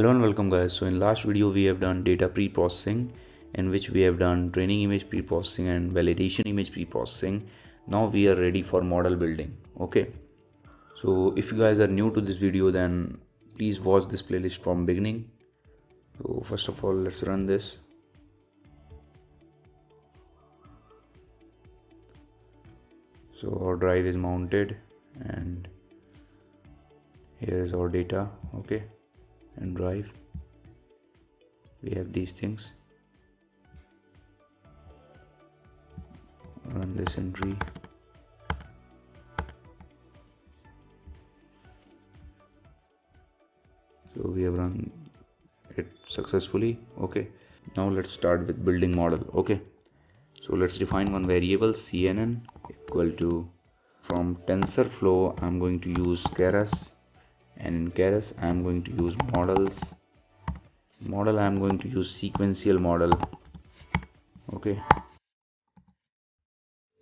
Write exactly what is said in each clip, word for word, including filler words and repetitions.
Hello and welcome guys. So in last video we have done data pre-processing, in which we have done training image pre-processing and validation image pre-processing. Now we are ready for model building. Okay, so if you guys are new to this video, then please watch this playlist from beginning. So first of all, let's run this. So our drive is mounted and here is our data. Okay, and drive, we have these things. Run this entry. So we have run it successfully. Okay, now let's start with building model. Okay, so let's define one variable C N N equal to, from TensorFlow I'm going to use Keras, and in Keras I am going to use models model I am going to use sequential model. Okay,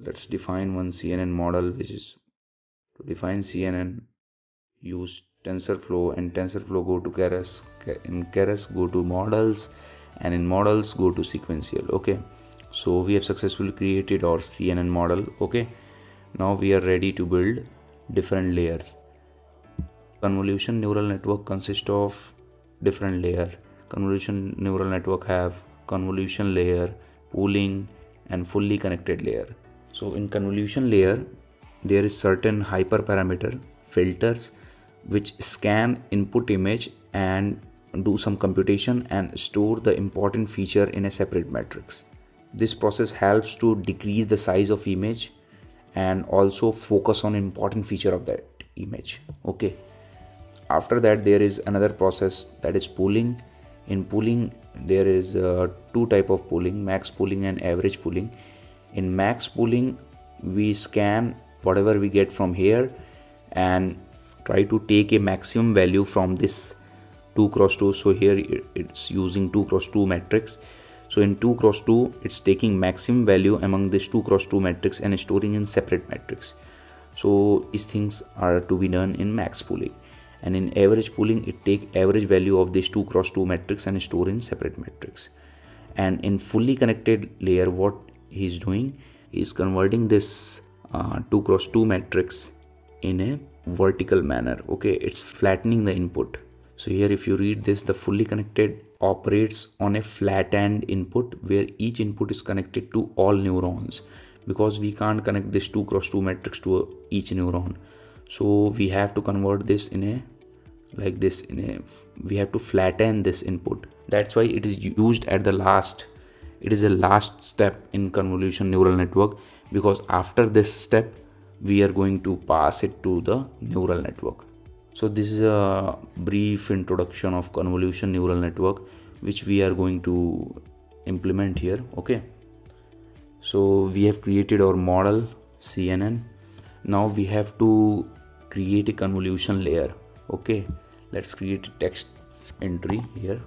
let's define one C N N model, which is to define C N N, use TensorFlow, and TensorFlow go to Keras, in Keras go to models, and in models go to sequential. Okay, so we have successfully created our C N N model. Okay, now we are ready to build different layers. Convolution neural network consists of different layer. Convolution neural network have convolution layer, pooling, and fully connected layer. So in convolution layer there is certain hyperparameter filters which scan input image and do some computation and store the important feature in a separate matrix. This process helps to decrease the size of image and also focus on important feature of that image. Okay, after that there is another process, that is pooling. In pooling there is uh, two type of pooling, max pooling and average pooling. In max pooling we scan whatever we get from here and try to take a maximum value from this two cross two. So here it's using two cross two matrix. So in two cross two it's taking maximum value among this two cross two matrix and storing in separate matrix. So these things are to be done in max pooling. And in average pooling it take average value of this two cross two matrix and store in separate matrix. And in fully connected layer what he is doing is converting this uh, two cross two matrix in a vertical manner. Okay, it's flattening the input. So here if you read this, the fully connected operates on a flattened input where each input is connected to all neurons, because we can't connect this two cross two matrix to each neuron. So we have to convert this in a like this in a we have to flatten this input. That's why it is used at the last. It is the last step in convolution neural network, because after this step we are going to pass it to the neural network. So this is a brief introduction of convolution neural network which we are going to implement here. Okay, so we have created our model C N N. Now we have to create a convolution layer. Okay, let's create a text entry here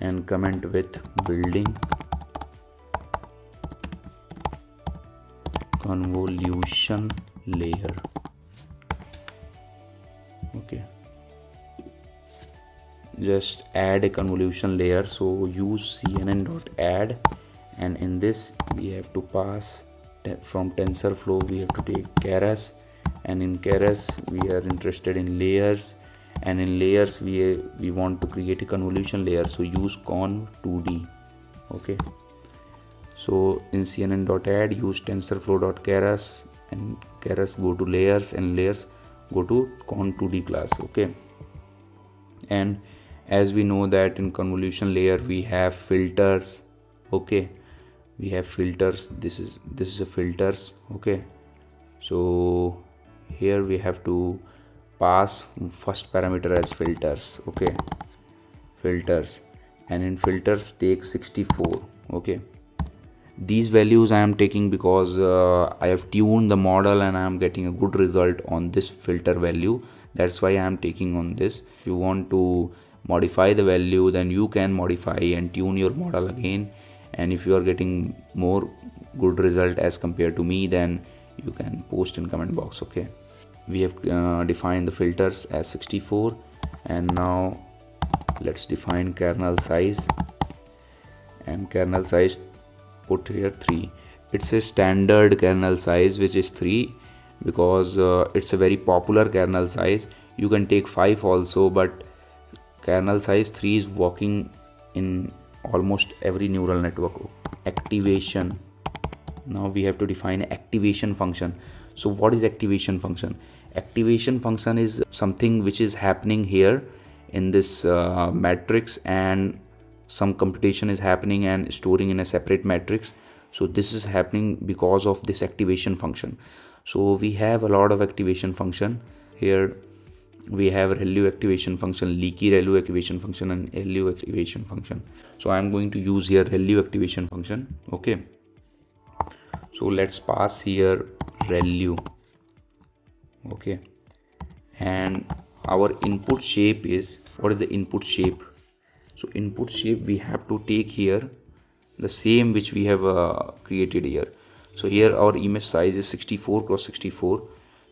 and comment with building convolution layer. Okay, just add a convolution layer. So use C N N dot add, and in this we have to pass from TensorFlow we have to take Keras, and in Keras we are interested in layers, and in layers we we want to create a convolution layer. So use conv two D. Okay, so in C N N dot add use TensorFlow dot Keras, and Keras go to layers, and layers go to conv two D class. Okay, and as we know that in convolution layer we have filters. Okay, we have filters. This is this is a filters. Okay, so here we have to pass first parameter as filters. Okay, filters, and in filters take sixty-four. Okay, these values I am taking because uh, I have tuned the model and I am getting a good result on this filter value. That's why I am taking on this. If you want to modify the value, then you can modify and tune your model again. And if you are getting more good result as compared to me, then you can post in comment box. Okay, we have uh, defined the filters as sixty-four, and now Let's define kernel size, and kernel size put here three. It's a standard kernel size which is three because uh, it's a very popular kernel size. You can take five also, but kernel size three is working in almost every neural network. Activation. Now we have to define activation function. So what is activation function? Activation function is something which is happening here in this uh, matrix, and some computation is happening and storing in a separate matrix. So this is happening because of this activation function. So we have a lot of activation function here. We have ReLU activation function, leaky ReLU activation function, and ReLU activation function. So I'm going to use here ReLU activation function. Okay. So let's pass here ReLU. Okay. And our input shape is, what is the input shape? So input shape we have to take here the same which we have uh, created here. So here our image size is sixty-four cross sixty-four.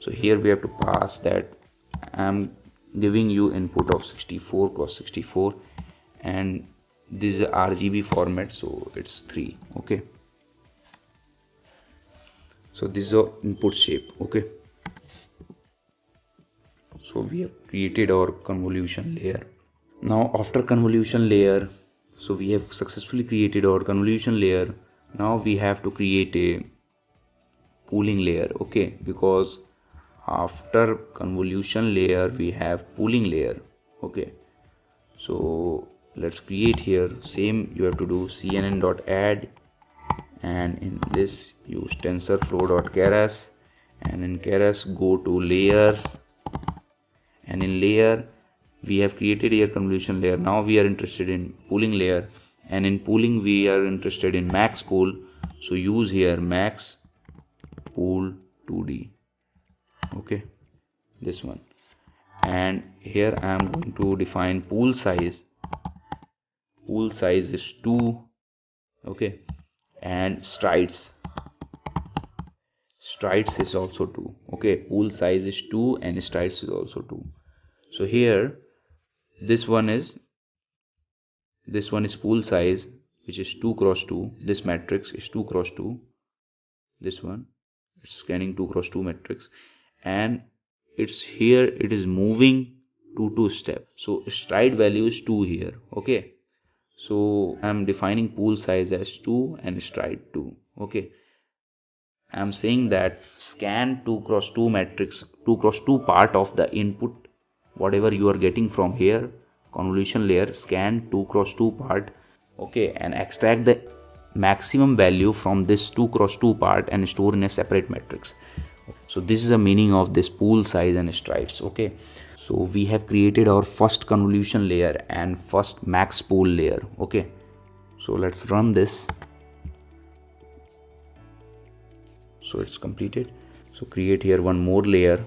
So here we have to pass that I'm giving you input of sixty-four cross sixty-four, and this is R G B format, so it's three. Okay, so this is our input shape. Okay, so we have created our convolution layer. Now after convolution layer, so we have successfully created our convolution layer. Now we have to create a pooling layer. Okay, because after convolution layer we have pooling layer. Okay, so let's create here. Same you have to do, C N N dot add, and in this use TensorFlow dot Keras, and in Keras go to layers, and in layer we have created here convolution layer. Now we are interested in pooling layer, and in pooling we are interested in max pool. So use here max pool two D. Okay, this one, and here I am going to define pool size. Pool size is two. Okay, and strides. Strides is also two. Okay, pool size is two and strides is also two. So here this one is this one is pool size, which is two cross two. This matrix is two cross two. This one is scanning two cross two matrix, and it's here, it is moving two two step. So stride value is two here. Okay, so I'm defining pool size as two and stride two. Okay, I'm saying that scan two cross two matrix, two cross two part of the input, whatever you are getting from here convolution layer, scan two cross two part. Okay, and extract the maximum value from this two cross two part and store in a separate matrix. So this is the meaning of this pool size and strides. Okay, so we have created our first convolution layer and first max pool layer. Okay, so let's run this. So it's completed. So create here one more layer.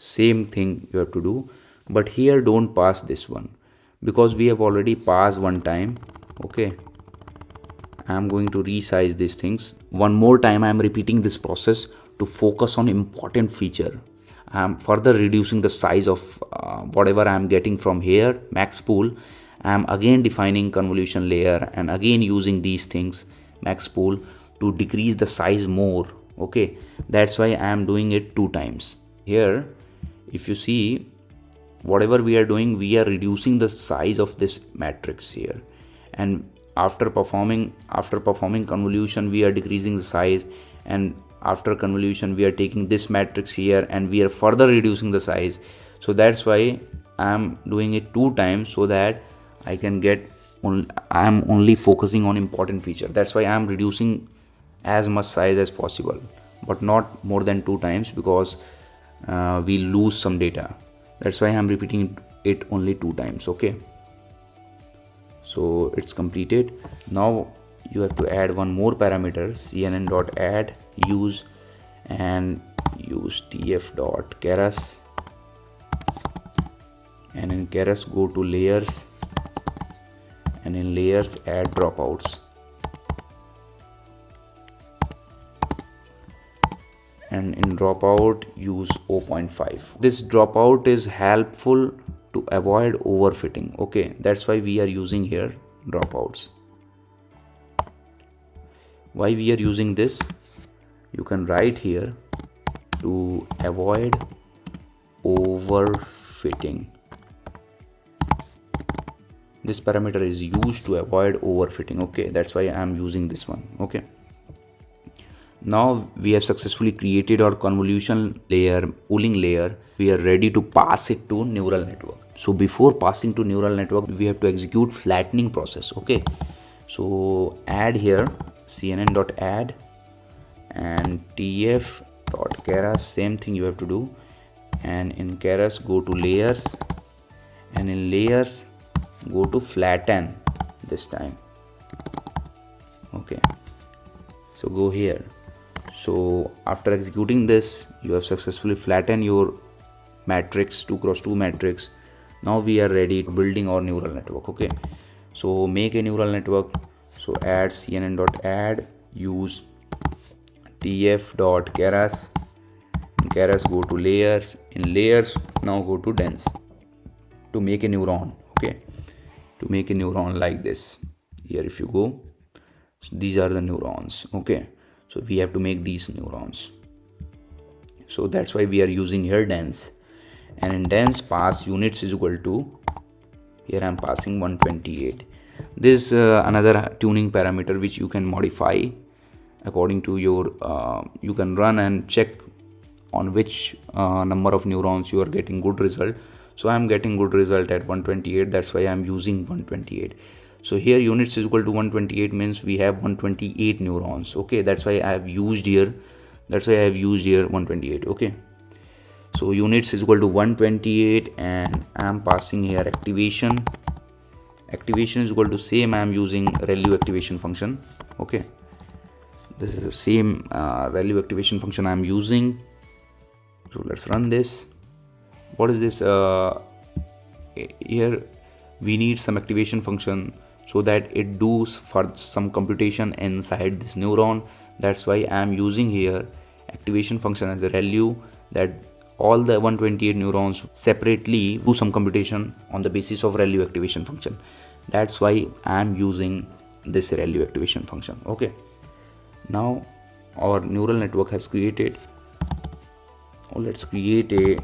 Same thing you have to do, but here don't pass this one because we have already passed one time. Okay, I'm going to resize these things one more time. I'm repeating this process to focus on important feature. I'm further reducing the size of uh, whatever I'm getting from here, max pool. I'm again defining convolution layer and again using these things, max pool, to decrease the size more. Okay, that's why I'm doing it two times. Here if you see, whatever we are doing, we are reducing the size of this matrix here, and after performing after performing convolution we are decreasing the size, and after convolution we are taking this matrix here and we are further reducing the size. So that's why I'm doing it two times, so that I can get only, I'm only focusing on important feature. That's why I'm reducing as much size as possible, but not more than two times because uh, we lose some data. That's why I'm repeating it only two times. Okay, so it's completed. Now you have to add one more parameter, C N N dot add, use, and use T F dot Keras, and in Keras go to layers, and in layers add dropouts, and in dropout use zero point five. This dropout is helpful to avoid overfitting. Okay, that's why we are using here dropouts. Why we are using this? You can write here to avoid overfitting. This parameter is used to avoid overfitting. Okay, that's why I am using this one. Okay, now we have successfully created our convolution layer, pooling layer. We are ready to pass it to neural network. So before passing to neural network, we have to execute flattening process. Okay, so add here C N N dot add and T F dot Keras, same thing you have to do. And in Keras, go to layers, and in layers go to flatten this time. Okay, so go here. So after executing this, you have successfully flattened your matrix, two cross two matrix. Now we are ready to building our neural network. Okay, so make a neural network. So add C N N dot add, use T F dot Keras, in Keras go to layers, in layers now go to dense to make a neuron. Okay, to make a neuron like this. Here if you go, so these are the neurons. Okay, so we have to make these neurons. So that's why we are using here dense, and in dense pass units is equal to, here I am passing one twenty-eight. This uh, another tuning parameter which you can modify according to your, uh, you can run and check on which uh, number of neurons you are getting good result. So I am getting good result at one twenty-eight, that's why I am using one twenty-eight. So here units is equal to one twenty-eight means we have one twenty-eight neurons. Okay, that's why I have used here, that's why I have used here one twenty-eight. Okay, so units is equal to one twenty-eight, and I am passing here activation. Activation is equal to same, I am using ReLU activation function. Okay, this is the same uh, ReLU activation function I am using. So let's run this. What is this? Uh, here we need some activation function so that it does for some computation inside this neuron. That's why I am using here activation function as a ReLU, that all the one twenty-eight neurons separately do some computation on the basis of ReLU activation function. That's why I am using this ReLU activation function. Okay, now our neural network has created. Oh, let's create a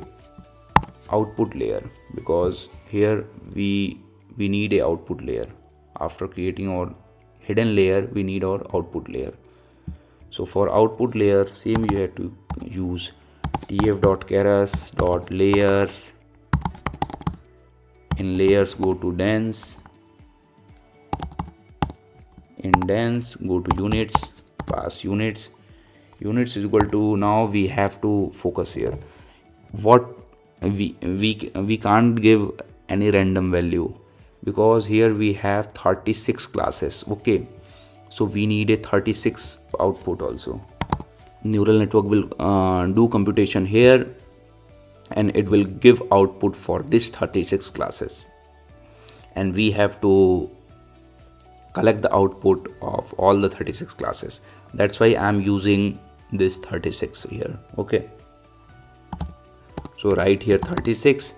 output layer, because here we we need a output layer. After creating our hidden layer, we need our output layer. So for output layer, same you have to use T F dot Keras dot layers, in layers go to dense, in dense go to units, pass units. Units is equal to, now we have to focus here. What we we we can't give any random value, because here we have thirty-six classes. Okay, so we need a thirty-six output also. Neural network will uh, do computation here, and it will give output for this thirty-six classes, and we have to collect the output of all the thirty-six classes. That's why I'm using this thirty-six here. Okay, so write here thirty-six,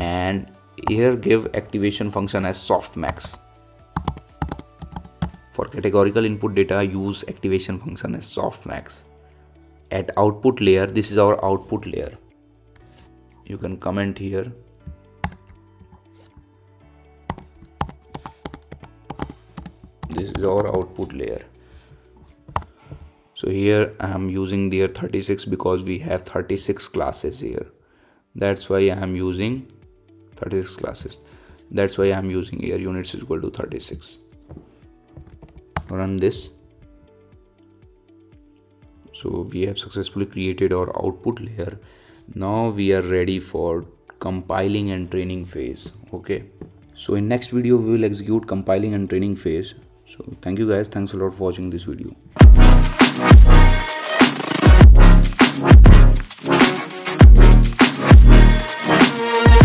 and here give activation function as softmax. For categorical input data, use activation function as softmax. At output layer, this is our output layer. You can comment here. This is our output layer. So here I am using there thirty-six, because we have thirty-six classes here. That's why I am using thirty-six classes. That's why I am using here units is equal to thirty-six. Run this. So we have successfully created our output layer. Now we are ready for compiling and training phase. Okay, so in next video we will execute compiling and training phase. So thank you guys, thanks a lot for watching this video.